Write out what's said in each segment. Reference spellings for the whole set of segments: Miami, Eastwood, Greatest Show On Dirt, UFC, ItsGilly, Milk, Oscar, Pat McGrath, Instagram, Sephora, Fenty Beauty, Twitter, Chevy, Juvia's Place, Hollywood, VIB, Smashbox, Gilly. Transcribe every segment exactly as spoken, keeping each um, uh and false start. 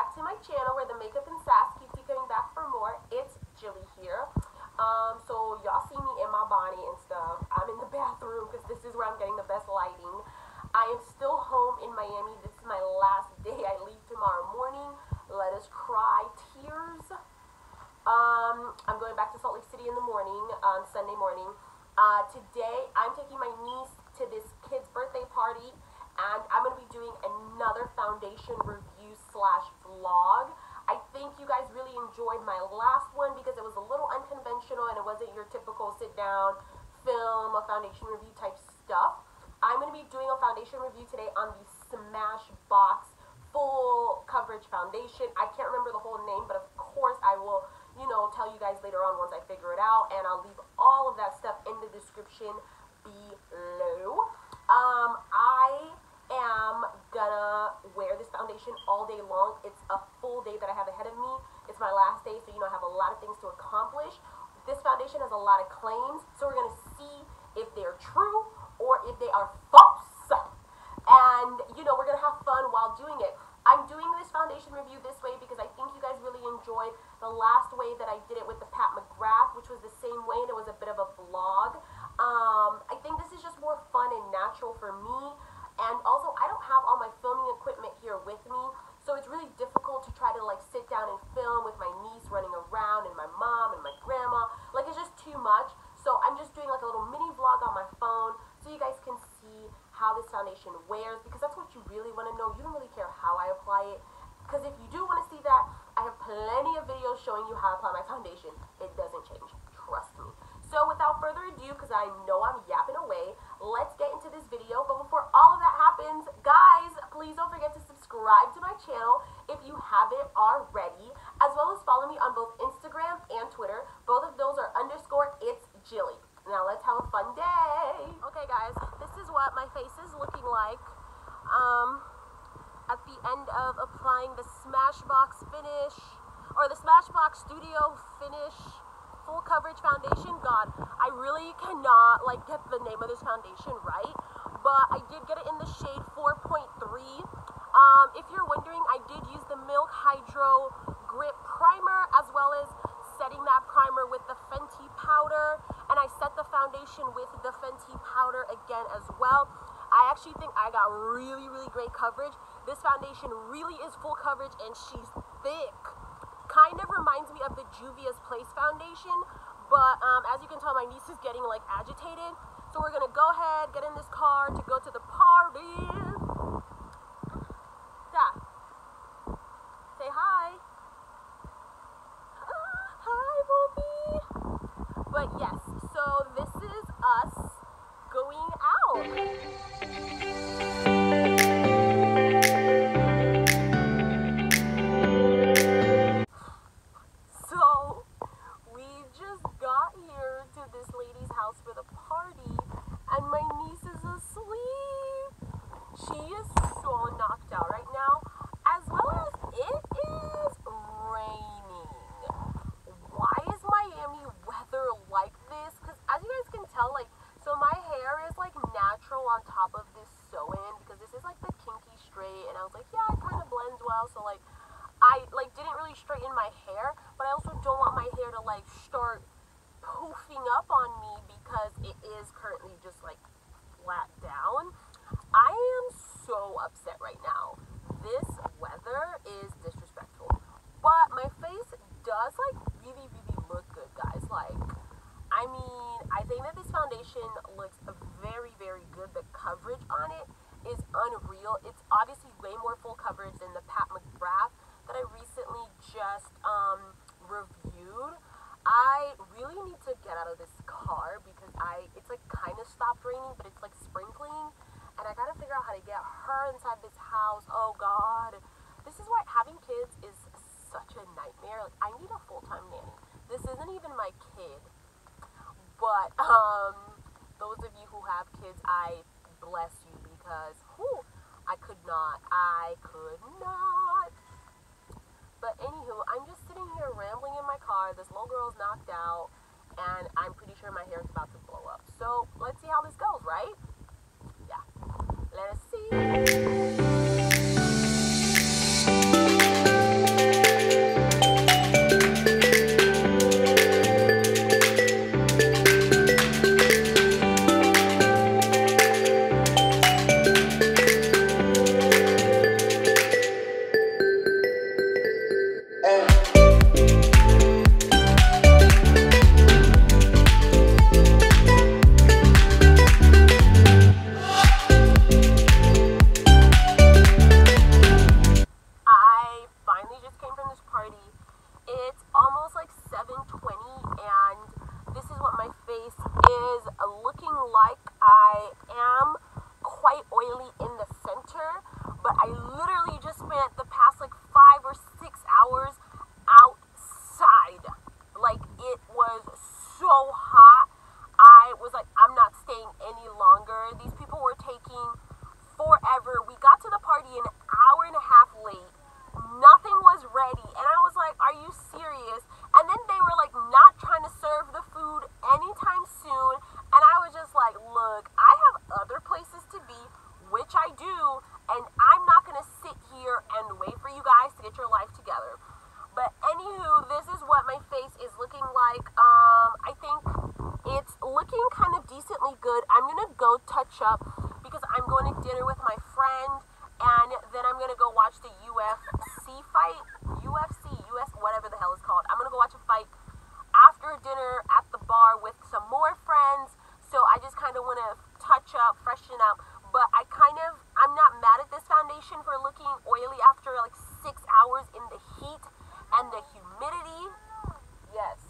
back to my channel where the makeup and sass keeps you coming back for more. It's Jilly here. Um, so y'all see me in my bonnet and stuff. I'm in the bathroom because this is where I'm getting the best lighting. I am still home in Miami. This is my last day. I leave tomorrow morning. Let us cry tears. Um, I'm going back to Salt Lake City in the morning, um, Sunday morning. Uh, today, I'm taking my niece to this kid's birthday party, and I'm going to be doing another foundation review slash vlog. I think you guys really enjoyed my last one because it was a little unconventional and it wasn't your typical sit-down, film, a foundation review type stuff. I'm going to be doing a foundation review today on the Smashbox full coverage foundation. I can't remember the whole name, but of course I will, you know, tell you guys later on once I figure it out, and I'll leave all of that stuff in the description below. Um, I am gonna wear this foundation all day long. It's a full day that I have ahead of me. It's my last day, so you know I have a lot of things to accomplish. This foundation has a lot of claims, so we're gonna see if they're true or if they are false. And, you know, we're gonna have fun while doing it. I'm doing this foundation review this way because I think you guys really enjoyed the last way that I did it with the Pat McGrath, which was the same way, and it was a bit of a vlog. Um, I think this is just more fun and natural for me, and also I don't have all my filming equipment here with me, so it's really difficult to try to like sit down and film with my niece running around and my mom and my grandma. Like, it's just too much, so I'm just doing like a little mini vlog on my phone so you guys can see how this foundation wears, because that's what you really want to know. You don't really care how I apply it, because if you do want to see that, I have plenty of videos showing you how I apply my foundation. It doesn't change, trust me. So without further ado, because I know I'm yapping away, let's get into this video. But before all of that happens, guys, please don't forget to subscribe to my channel if you haven't already, as well as follow me on both Instagram and Twitter. Both of those are underscore it's Jilly. Now let's have a fun day. Okay guys, this is what my face is looking like um, at the end of applying the Smashbox finish, or the Smashbox Studio Finish Full Coverage Foundation. God, I really cannot like get the name of this foundation right, but I did get it in the shade four point three. Um, if you're wondering, I did use the Milk Hydro Grip Primer, as well as setting that primer with the Fenty powder, and I set the foundation with the Fenty powder again as well. I actually think I got really, really great coverage. This foundation really is full coverage, and she's thick. Kind of reminds me of the Juvia's Place foundation, but um, as you can tell, my niece is getting like agitated, so we're gonna go ahead, get in this car to go to the party. Dad, say hi. But yes, so this is us going out. Let us see. U F C fight, U F C, U S, whatever the hell it's called. I'm gonna go watch a fight after dinner at the bar with some more friends. So I just kind of want to touch up, freshen up. But I kind of, I'm not mad at this foundation for looking oily after like six hours in the heat and the humidity. Yes.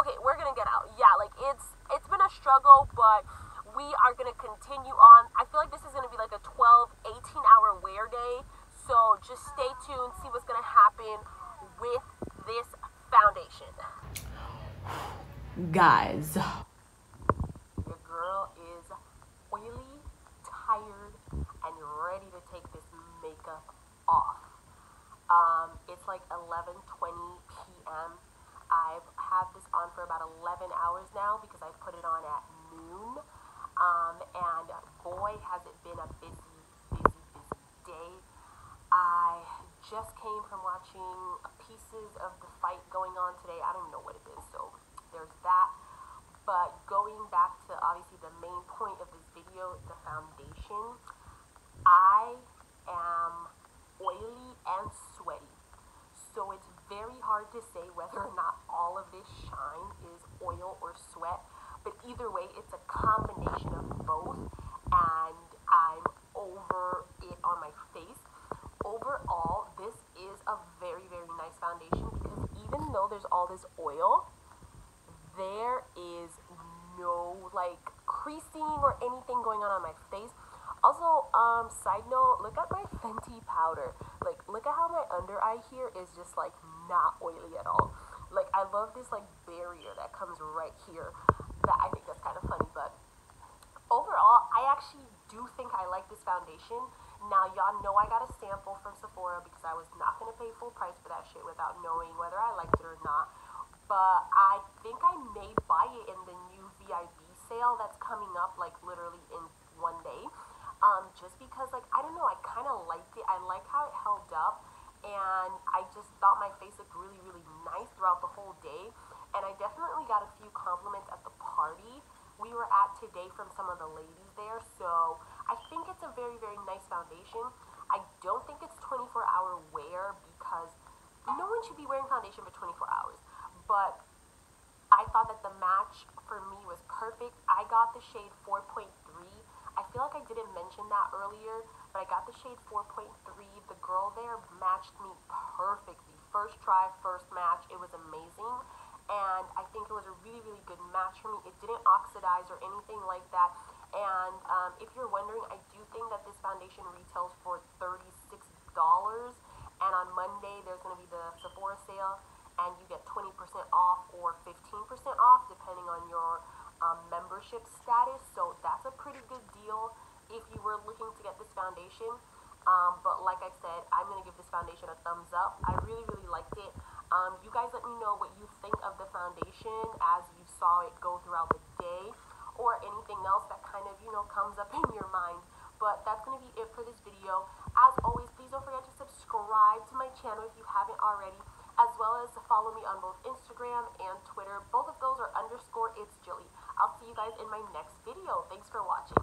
Okay, we're gonna get out. Yeah, like it's it's been a struggle, but we are gonna continue on. I feel like this is gonna be like a twelve, eighteen hour wear day. So just stay tuned, see what's gonna happen with this foundation. Guys, the girl is oily, tired, and ready to take this makeup off. Um, it's like eleven twenty p m I've had this on for about eleven hours now because I put it on at noon. Um, and boy, has it been a busy, busy, busy day. I just came from watching pieces of the fight going on today. I don't even know what it is, so there's that. But going back to obviously the main point of this video, the foundation, I am oily and sweaty. So it's very hard to say whether or not all of this shine is oil or sweat, but either way, it's a combination of both, and I'm over it on my face. Overall, this is a very, very nice foundation because even though there's all this oil, there is no like creasing or anything going on on my face. Also, um, side note, look at my Fenty powder. Like, look at how my under eye here is just, like, not oily at all. Like, I love this, like, barrier that comes right here. That I think that's kind of funny, but overall, I actually do think I like this foundation. Now, y'all know I got a sample from Sephora because I was not going to pay full price for that shit without knowing whether I liked it or not. But I think I may buy it in the new V I B sale that's coming up, like, literally in one day. Um, just because, like, I don't know, I kind of liked it. I like how it held up, and I just thought my face looked really, really nice throughout the whole day, and I definitely got a few compliments at the party we were at today from some of the ladies there, so I think it's a very, very nice foundation. I don't think it's twenty-four hour wear because no one should be wearing foundation for twenty-four hours, but I thought that the match for me was perfect. I got the shade four point three. I feel like I didn't mention that earlier, but I got the shade four point three. The girl there matched me perfectly. First try, first match. It was amazing, and I think it was a really, really good match for me. It didn't oxidize or anything like that, and um, if you're wondering, I do think that this foundation retails for thirty-six dollars, and on Monday, there's going to be the Sephora sale, and you get twenty percent off or fifteen percent off, depending on your Um, membership status, so that's a pretty good deal if you were looking to get this foundation. Um, but like I said, I'm gonna give this foundation a thumbs up. I really, really liked it. Um, you guys let me know what you think of the foundation as you saw it go throughout the day, or anything else that kind of, you know, comes up in your mind. But that's gonna be it for this video. As always, please don't forget to subscribe to my channel if you haven't already, as well as to follow me on both Instagram and Twitter. Both of those are underscore It's Gilly. I'll see you guys in my next video. Thanks for watching.